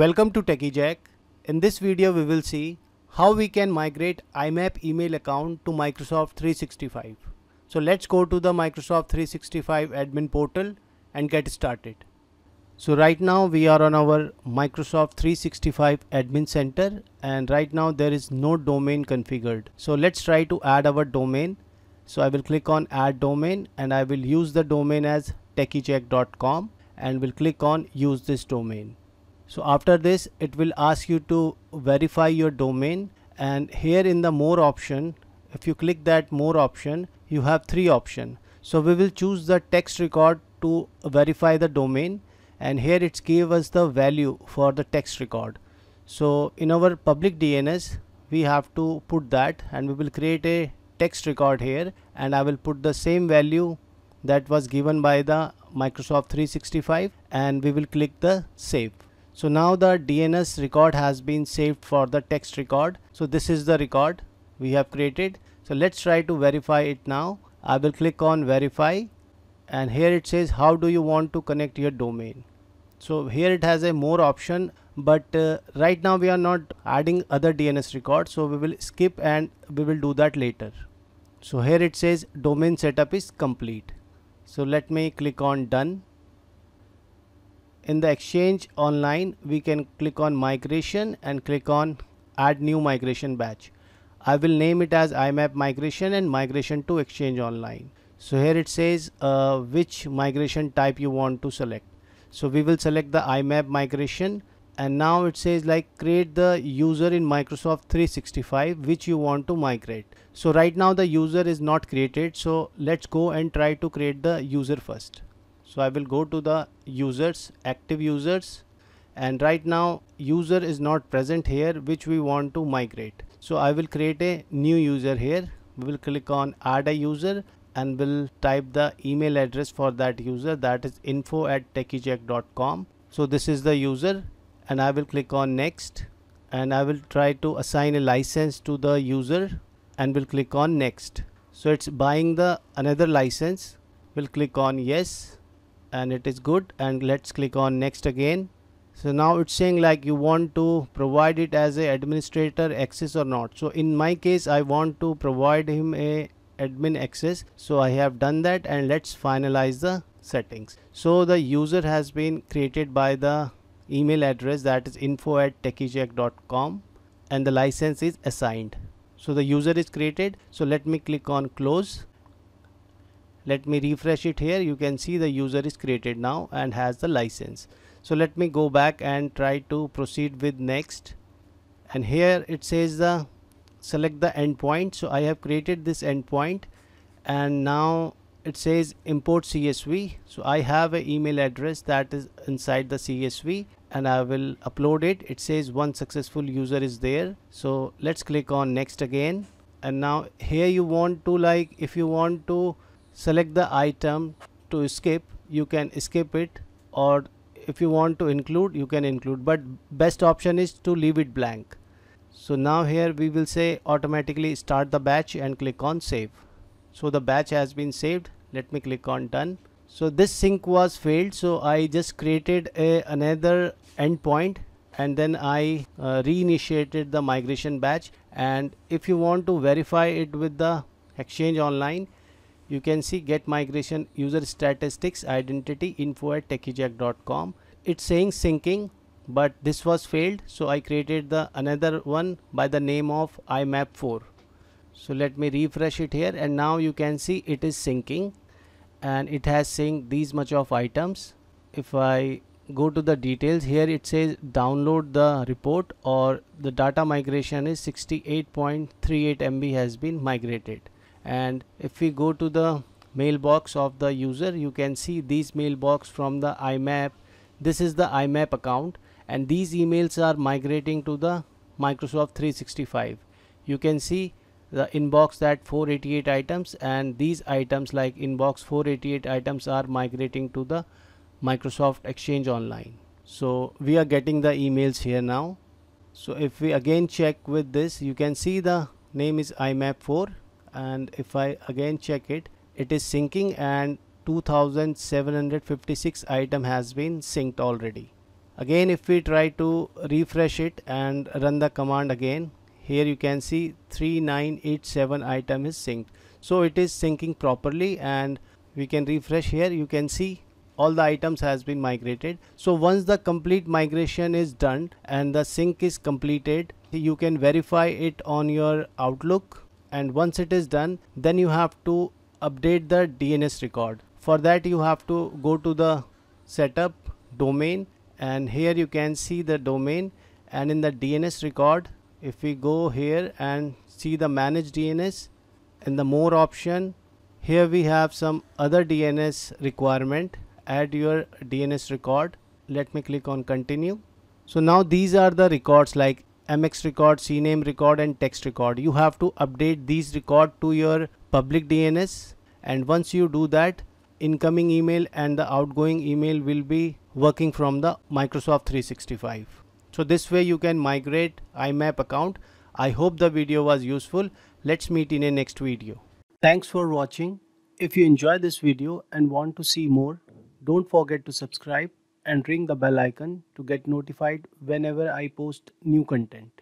Welcome to Techi Jack. In this video we will see how we can migrate IMAP email account to Microsoft 365. So let's go to the Microsoft 365 admin portal and get started. So right now we are on our Microsoft 365 admin center and right now there is no domain configured. So let's try to add our domain. So I will click on add domain and I will use the domain as techijack.com and will click on use this domain. So after this it will ask you to verify your domain, and here in the more option, if you click that more option, you have three options. So we will choose the text record to verify the domain, and here it gave us the value for the text record. So in our public DNS we have to put that, and we will create a text record here, and I will put the same value that was given by the Microsoft 365 and we will click the save. So now the DNS record has been saved for the text record. So this is the record we have created. So let's try to verify it now. I will click on verify, and here it says how do you want to connect your domain. So here it has a more option, but right now we are not adding other DNS records. So we will skip and we will do that later. So here it says domain setup is complete. So let me click on done. In the Exchange Online, we can click on migration and click on add new migration batch. I will name it as IMAP migration and migration to Exchange Online. So here it says which migration type you want to select. So we will select the IMAP migration, and now it says like create the user in Microsoft 365 which you want to migrate. So right now the user is not created. So let's go and try to create the user first. So I will go to the users, active users, and right now user is not present here which we want to migrate. So I will create a new user here. We will click on add a user and will type the email address for that user, that is info@techijack.com. So this is the user, and I will click on next, and I will try to assign a license to the user and will click on next. So it's buying the another license. We'll click on yes, and it is good, and let's click on next again. So now it's saying like you want to provide it as a administrator access or not. So in my case I want to provide him a admin access, so I have done that, and let's finalize the settings. So the user has been created by the email address, that is info@techijack.com, and the license is assigned. So the user is created. So let me click on close. Let me refresh it here. You can see the user is created now and has the license. So let me go back and try to proceed with next. And here it says select the endpoint. So I have created this endpoint, and now it says import CSV. So I have an email address that is inside the CSV, and I will upload it. It says one successful user is there. So let's click on next again. And now here you want to if you want to select the item to skip, you can skip it, or if you want to include, you can include, but best option is to leave it blank. So now here we will say automatically start the batch and click on save. So the batch has been saved. Let me click on done. So this sync was failed, so I just created another endpoint, and then I reinitiated the migration batch. And if you want to verify it with the Exchange Online, you can see get migration user statistics identity info@techijack.com. It's saying syncing, but this was failed, so I created the another one by the name of IMAP4. So let me refresh it here, and now you can see it is syncing, and it has synced these much of items. If I go to the details here, it says download the report, or the data migration is 68.38 MB has been migrated. And if we go to the mailbox of the user, you can see these mailbox from the IMAP. This is the IMAP account, and these emails are migrating to the Microsoft 365. You can see the inbox that 488 items, and these items like inbox 488 items are migrating to the Microsoft Exchange Online. So we are getting the emails here now. So if we again check with this, you can see the name is IMAP4. And if I again check it, it is syncing, and 2756 item has been synced already. Again, if we try to refresh it and run the command again, here you can see 3987 item is synced. So it is syncing properly, and we can refresh here. You can see all the items has been migrated. So once the complete migration is done and the sync is completed, you can verify it on your Outlook. And once it is done, then you have to update the DNS record. For that, you have to go to the setup domain, and here you can see the domain, and in the DNS record, if we go here and see the manage DNS and the more option, here we have some other DNS requirement. Add your DNS record. Let me click on continue. So now these are the records like MX record, CNAME record and text record. You have to update these record to your public DNS, and once you do that, incoming email and the outgoing email will be working from the Microsoft 365. So this way you can migrate IMAP account. I hope the video was useful. Let's meet in a next video. Thanks for watching. If you enjoy this video and want to see more, don't forget to subscribe and ring the bell icon to get notified whenever I post new content.